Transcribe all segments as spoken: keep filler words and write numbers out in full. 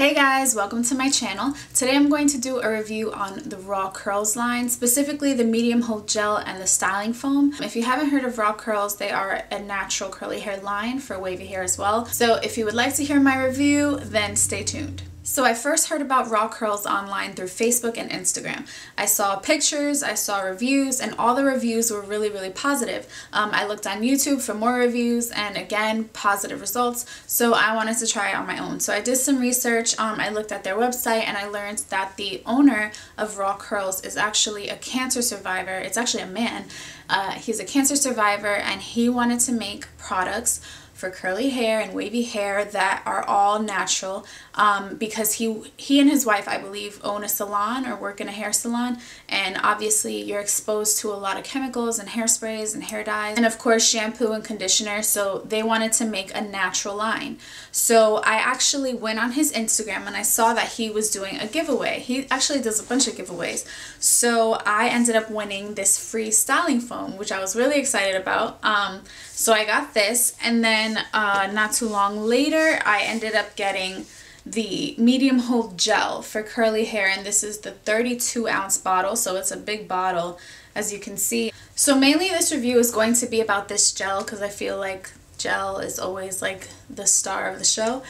Hey guys, welcome to my channel. Today I'm going to do a review on the Raw Curls line, specifically the medium hold gel and the styling foam. If you haven't heard of Raw Curls, they are a natural curly hair line for wavy hair as well. So if you would like to hear my review, then stay tuned. So I first heard about Raw Curls online through Facebook and Instagram. I saw pictures, I saw reviews, and all the reviews were really, really positive. Um, I looked on YouTube for more reviews and again, positive results. So I wanted to try it on my own. So I did some research, um, I looked at their website and I learned that the owner of Raw Curls is actually a cancer survivor. It's actually a man. Uh, he's a cancer survivor and he wanted to make products for curly hair and wavy hair that are all natural, um, because he he and his wife, I believe, own a salon or work in a hair salon, and obviously you're exposed to a lot of chemicals and hairsprays and hair dyes and of course shampoo and conditioner, so they wanted to make a natural line. So I actually went on his Instagram and I saw that he was doing a giveaway. He actually does a bunch of giveaways. So I ended up winning this free styling foam, which I was really excited about. Um, so I got this, and then Uh, not too long later I ended up getting the medium hold gel for curly hair, and this is the thirty-two ounce bottle, so it's a big bottle as you can see. So mainly this review is going to be about this gel because I feel like gel is always like the star of the show.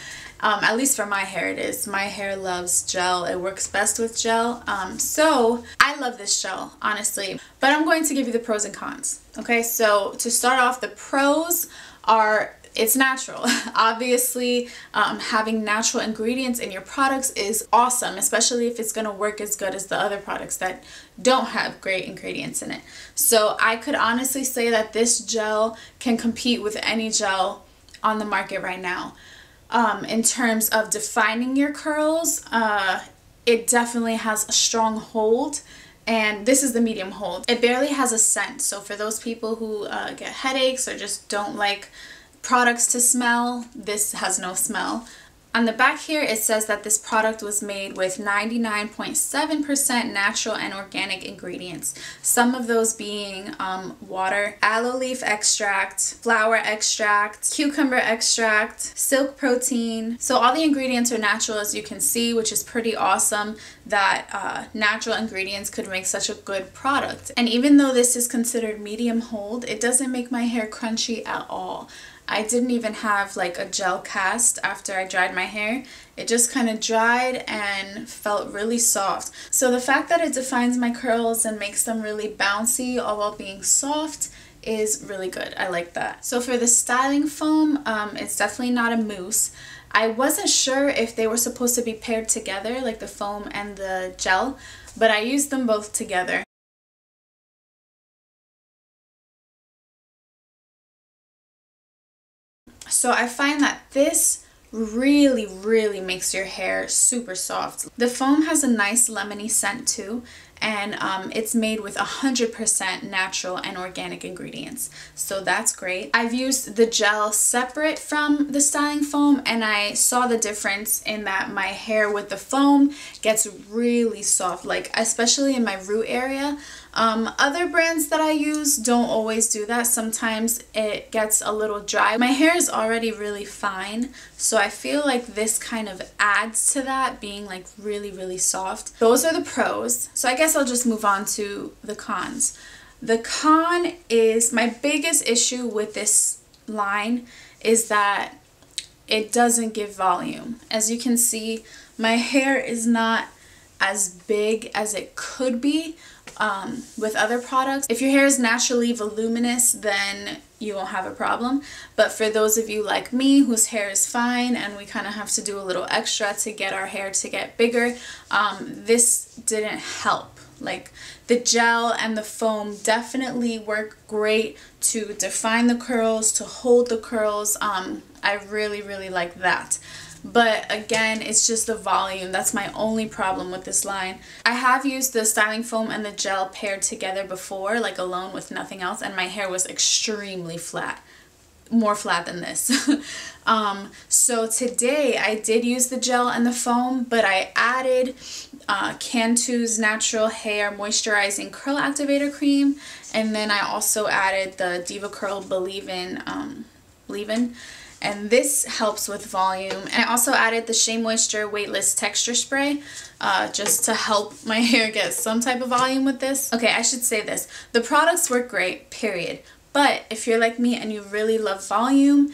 Um, at least for my hair it is. My hair loves gel. It works best with gel. Um, so I love this gel, honestly. But I'm going to give you the pros and cons. Okay, so to start off, the pros are it's natural. Obviously, um, having natural ingredients in your products is awesome, especially if it's going to work as good as the other products that don't have great ingredients in it. So I could honestly say that this gel can compete with any gel on the market right now. Um, in terms of defining your curls, uh, it definitely has a strong hold. And this is the medium hold. It barely has a scent. So for those people who uh, get headaches or just don't like products to smell, this has no smell. On the back here, it says that this product was made with ninety-nine point seven percent natural and organic ingredients. Some of those being um, water, aloe leaf extract, flower extract, cucumber extract, silk protein. So all the ingredients are natural, as you can see, which is pretty awesome that uh, natural ingredients could make such a good product. And even though this is considered medium hold, it doesn't make my hair crunchy at all. I didn't even have like a gel cast after I dried my hair. It just kind of dried and felt really soft. So the fact that it defines my curls and makes them really bouncy all while being soft is really good. I like that. So for the styling foam, um, it's definitely not a mousse. I wasn't sure if they were supposed to be paired together, like the foam and the gel, but I used them both together. So I find that this really, really makes your hair super soft. The foam has a nice lemony scent too, and um, it's made with one hundred percent natural and organic ingredients. So that's great. I've used the gel separate from the styling foam, and I saw the difference in that my hair with the foam gets really soft, like especially in my root area. Um, other brands that I use don't always do that. Sometimes it gets a little dry. My hair is already really fine, so I feel like this kind of adds to that, being like really, really soft. Those are the pros. So I guess I'll just move on to the cons. The con is my biggest issue with this line is that it doesn't give volume. As you can see, my hair is not as big as it could be um, with other products. If your hair is naturally voluminous, then you won't have a problem. But for those of you like me whose hair is fine and we kind of have to do a little extra to get our hair to get bigger, um, this didn't help. Like the gel and the foam definitely work great to define the curls, to hold the curls. Um, I really, really like that. But again, it's just the volume. That's my only problem with this line. I have used the styling foam and the gel paired together before, like alone with nothing else, and my hair was extremely flat. More flat than this. um, so today I did use the gel and the foam, but I added uh, Cantu's Natural Hair Moisturizing Curl Activator Cream, and then I also added the Diva Curl Believe In, um, Believe In. and this helps with volume. And I also added the Shea Moisture Weightless Texture Spray uh, just to help my hair get some type of volume with this. Okay, I should say this. The products work great, period. But if you're like me and you really love volume,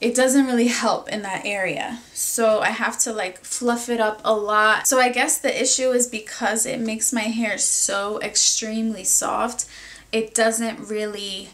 it doesn't really help in that area. So I have to like fluff it up a lot. So I guess the issue is because it makes my hair so extremely soft, it doesn't really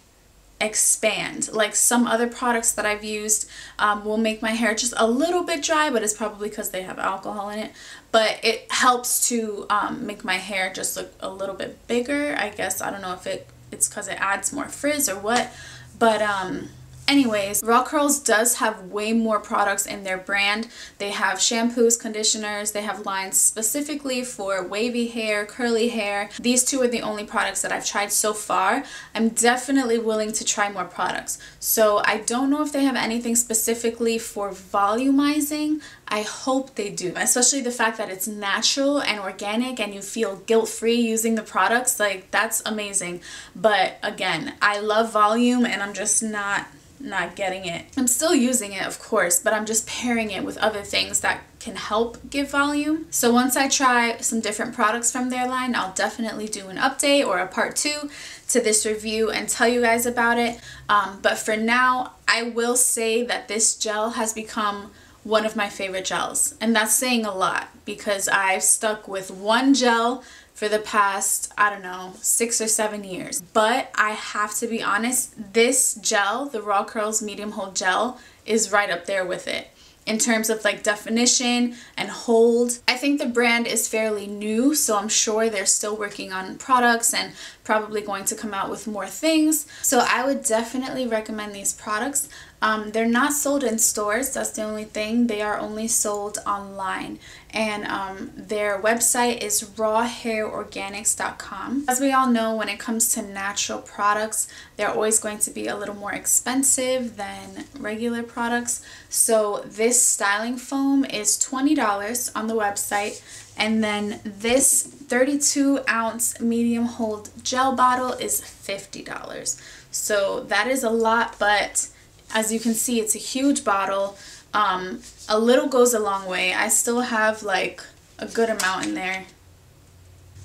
expand. Like some other products that I've used um, will make my hair just a little bit dry, but it's probably because they have alcohol in it. But it helps to um, make my hair just look a little bit bigger. I guess, I don't know if it, it's because it adds more frizz or what, but um, anyways, Raw Curls does have way more products in their brand. They have shampoos, conditioners, they have lines specifically for wavy hair, curly hair. These two are the only products that I've tried so far. I'm definitely willing to try more products. So I don't know if they have anything specifically for volumizing. I hope they do, especially the fact that it's natural and organic and you feel guilt-free using the products. Like, that's amazing. But again, I love volume and I'm just not... not getting it. I'm still using it, of course, but I'm just pairing it with other things that can help give volume. So once I try some different products from their line, I'll definitely do an update or a part two to this review and tell you guys about it. Um, but for now, I will say that this gel has become one of my favorite gels. And that's saying a lot because I've stuck with one gel for the past, I don't know, six or seven years. But I have to be honest, this gel, the Raw Curls Medium Hold Gel, is right up there with it in terms of like definition and hold. I think the brand is fairly new, so I'm sure they're still working on products and probably going to come out with more things. So I would definitely recommend these products. Um, they're not sold in stores, that's the only thing. They are only sold online. And um, their website is Raw hair organics dot com. As we all know, when it comes to natural products, they're always going to be a little more expensive than regular products. So this styling foam is twenty dollars on the website. And then this thirty-two ounce medium hold gel bottle is fifty dollars. So that is a lot, but as you can see, it's a huge bottle. Um, a little goes a long way. I still have like a good amount in there.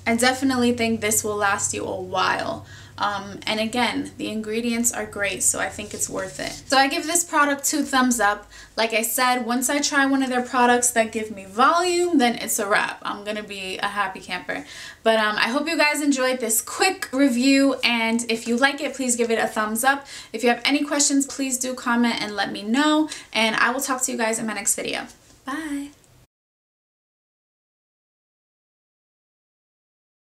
I definitely think this will last you a while. Um, and again, the ingredients are great, so I think it's worth it. So I give this product two thumbs up. Like I said, once I try one of their products that give me volume, then it's a wrap. I'm gonna be a happy camper. But um, I hope you guys enjoyed this quick review, and if you like it, please give it a thumbs up. If you have any questions, please do comment and let me know, and I will talk to you guys in my next video. Bye!